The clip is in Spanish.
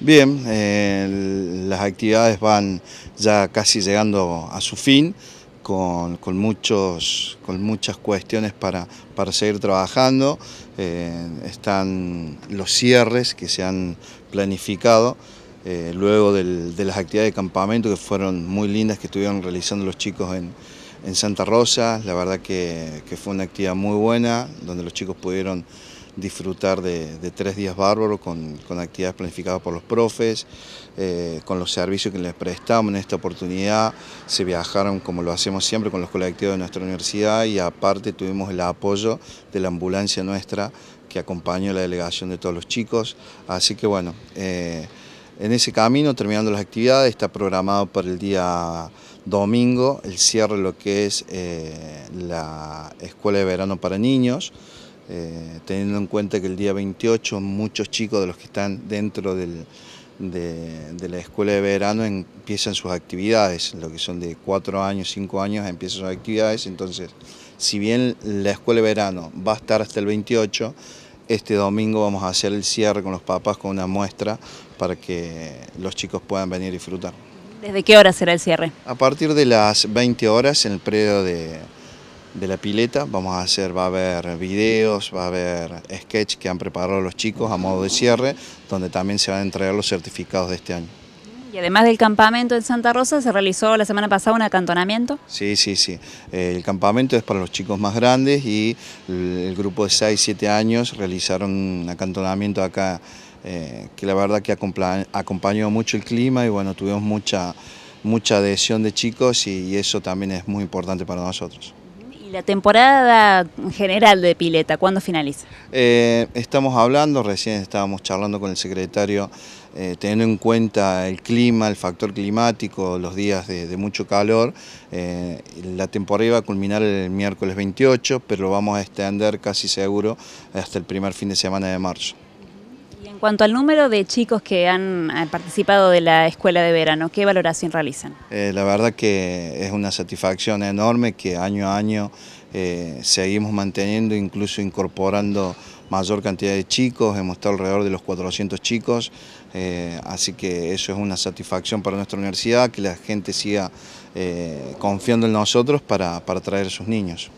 Bien, las actividades van ya casi llegando a su fin, con muchas cuestiones para seguir trabajando. Están los cierres que se han planificado luego de las actividades de campamento, que fueron muy lindas, que estuvieron realizando los chicos en Santa Rosa. La verdad que fue una actividad muy buena, donde los chicos pudieron disfrutar de 3 días bárbaros con actividades planificadas por los profes, con los servicios que les prestamos en esta oportunidad. Se viajaron, como lo hacemos siempre, con los colectivos de nuestra universidad, y aparte tuvimos el apoyo de la ambulancia nuestra que acompañó la delegación de todos los chicos. Así que bueno, en ese camino, terminando las actividades, está programado para el día domingo el cierre de lo que es la Escuela de Verano para Niños. Teniendo en cuenta que el día 28 muchos chicos de los que están dentro de la escuela de verano empiezan sus actividades, lo que son de 4 años, 5 años empiezan sus actividades. Entonces, si bien la escuela de verano va a estar hasta el 28, este domingo vamos a hacer el cierre con los papás con una muestra para que los chicos puedan venir a disfrutar. ¿Desde qué hora será el cierre? A partir de las 20 horas en el predio de la pileta. Va a haber videos, va a haber sketch que han preparado los chicos a modo de cierre, donde también se van a entregar los certificados de este año. Y además del campamento en Santa Rosa, ¿se realizó la semana pasada un acantonamiento? Sí. El campamento es para los chicos más grandes, y el grupo de 6, 7 años realizaron un acantonamiento acá, que la verdad que acompañó mucho el clima, y bueno, tuvimos mucha adhesión de chicos, y eso también es muy importante para nosotros. ¿Y la temporada general de pileta, cuándo finaliza? Estamos hablando, recién estábamos charlando con el secretario, teniendo en cuenta el clima, el factor climático, los días de mucho calor. La temporada iba a culminar el miércoles 28, pero lo vamos a extender casi seguro hasta el primer fin de semana de marzo. Y en cuanto al número de chicos que han participado de la escuela de verano, ¿qué valoración realizan? La verdad que es una satisfacción enorme que año a año seguimos manteniendo, incluso incorporando mayor cantidad de chicos. Hemos estado alrededor de los 400 chicos, así que eso es una satisfacción para nuestra universidad, que la gente siga confiando en nosotros para traer a sus niños.